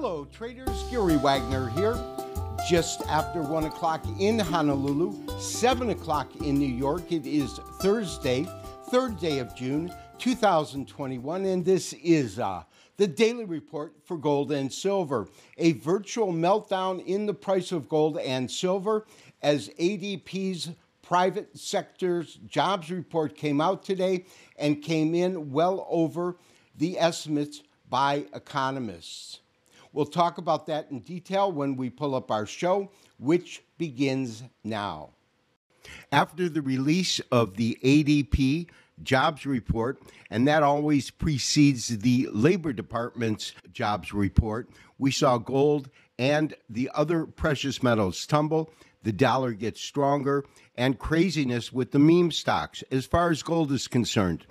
Hello traders, Gary Wagner here. Just after 1 o'clock in Honolulu, 7 o'clock in New York. It is Thursday, 3rd day of June, 2021, and this is the Daily Report for Gold and Silver. A virtual meltdown in the price of gold and silver as ADP's private sector's jobs report came out today and came in well over the estimates by economists. We'll talk about that in detail when we pull up our show, which begins now. After the release of the ADP jobs report, and that always precedes the Labor Department's jobs report, we saw gold and the other precious metals tumble. The dollar gets stronger, and craziness with the meme stocks. As far as gold is concerned,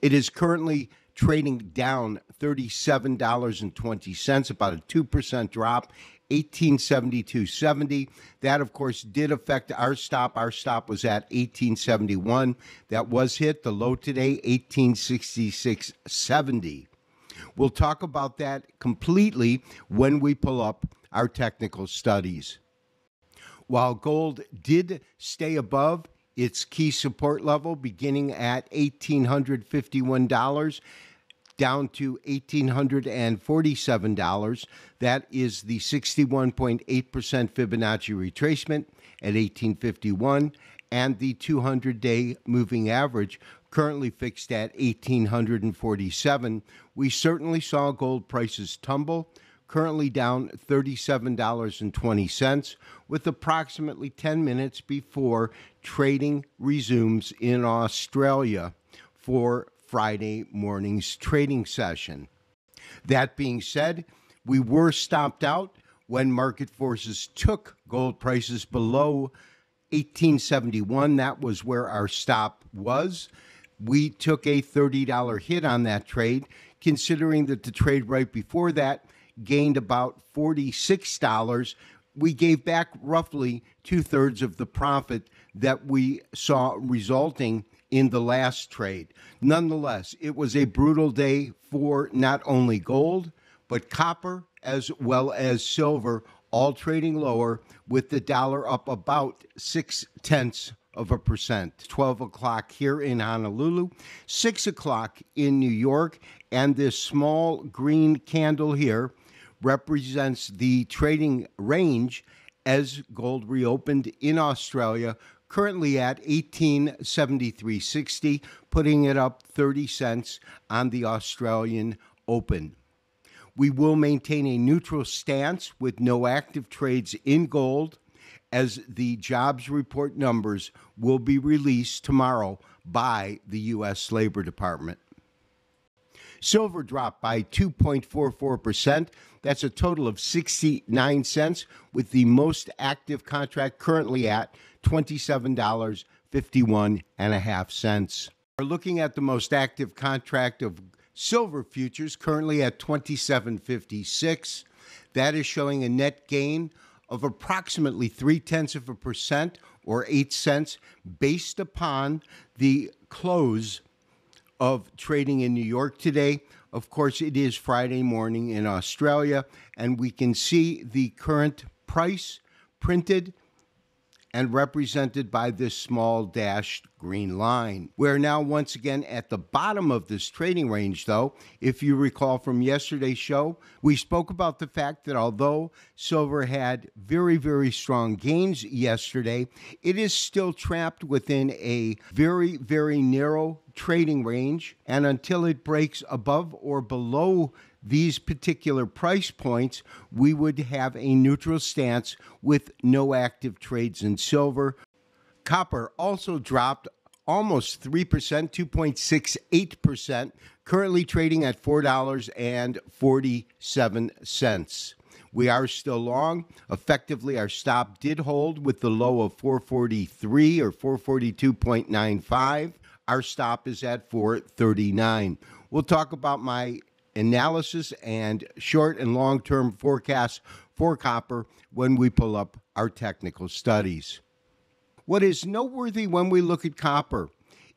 it is currently trading down $37.20, about a 2% drop, 1872.70. That, of course, did affect our stop. Our stop was at 1871. That was hit. The low today, 1866.70. We'll talk about that completely when we pull up our technical studies. While gold did stay above its key support level, beginning at $1,851, down to $1,847. That is the 61.8% Fibonacci retracement at 1851, and the 200-day moving average currently fixed at 1,847. We certainly saw gold prices tumble, currently down $37.20, with approximately 10 minutes before trading resumes in Australia for Friday morning's trading session. That being said, we were stopped out when market forces took gold prices below 1871. That was where our stop was. We took a $30 hit on that trade, considering that the trade right before that gained about $46. We gave back roughly 2/3 of the profit that we saw resulting in the last trade. Nonetheless, it was a brutal day for not only gold, but copper as well as silver, all trading lower, with the dollar up about 0.6%. 12 o'clock here in Honolulu, 6 o'clock in New York, and this small green candle here represents the trading range as gold reopened in Australia, currently at 1873.60, putting it up 30 cents on the Australian open. We will maintain a neutral stance with no active trades in gold, as the jobs report numbers will be released tomorrow by the U.S. Labor Department. Silver dropped by 2.44%. That's a total of 69 cents, with the most active contract currently at $27.51. We're looking at the most active contract of silver futures currently at $27.56. That is showing a net gain of approximately 0.3% or 8 cents based upon the close of trading in New York today. Of course, it is Friday morning in Australia, and we can see the current price printed and represented by this small dashed green line. We're now once again at the bottom of this trading range, though. If you recall from yesterday's show, we spoke about the fact that although silver had very, very strong gains yesterday, it is still trapped within a very, very narrow trading range, and until it breaks above or below these particular price points, we would have a neutral stance with no active trades in silver. Copper also dropped almost 3%, 2.68%, currently trading at $4.47. We are still long. Effectively, our stop did hold with the low of 443 or 442.95. Our stop is at 439. We'll talk about my analysis and short and long-term forecasts for copper when we pull up our technical studies. What is noteworthy when we look at copper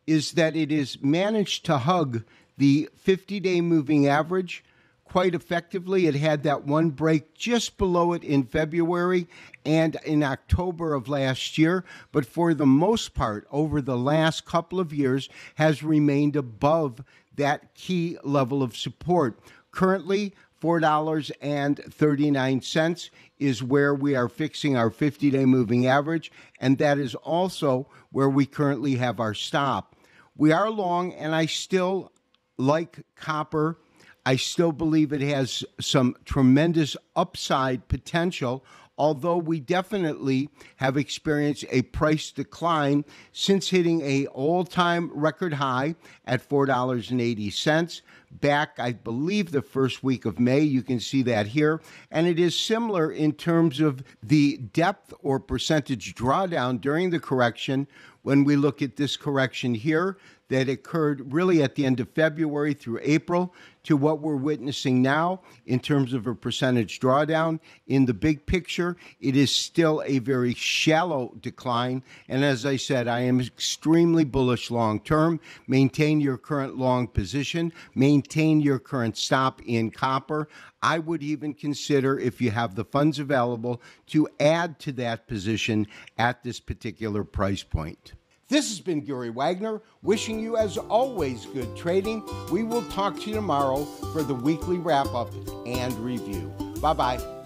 is that it has managed to hug the 50-day moving average quite effectively. It had that one break just below it in February and in October of last year, but for the most part, over the last couple of years, has remained above that key level of support. Currently, $4.39 is where we are fixing our 50-day moving average, and that is also where we currently have our stop. We are long, and I still like copper. I still believe it has some tremendous upside potential, although we definitely have experienced a price decline since hitting an all-time record high at $4.80 back, I believe, the first week of May. You can see that here. And it is similar in terms of the depth or percentage drawdown during the correction when we look at this correction here that occurred really at the end of February through April to what we're witnessing now in terms of a percentage drawdown. In the big picture, it is still a very shallow decline. And as I said, I am extremely bullish long term. Maintain your current long position. Maintain your current stop in copper. I would even consider, if you have the funds available, to add to that position at this particular price point. This has been Gary Wagner, wishing you, as always, good trading. We will talk to you tomorrow for the weekly wrap-up and review. Bye-bye.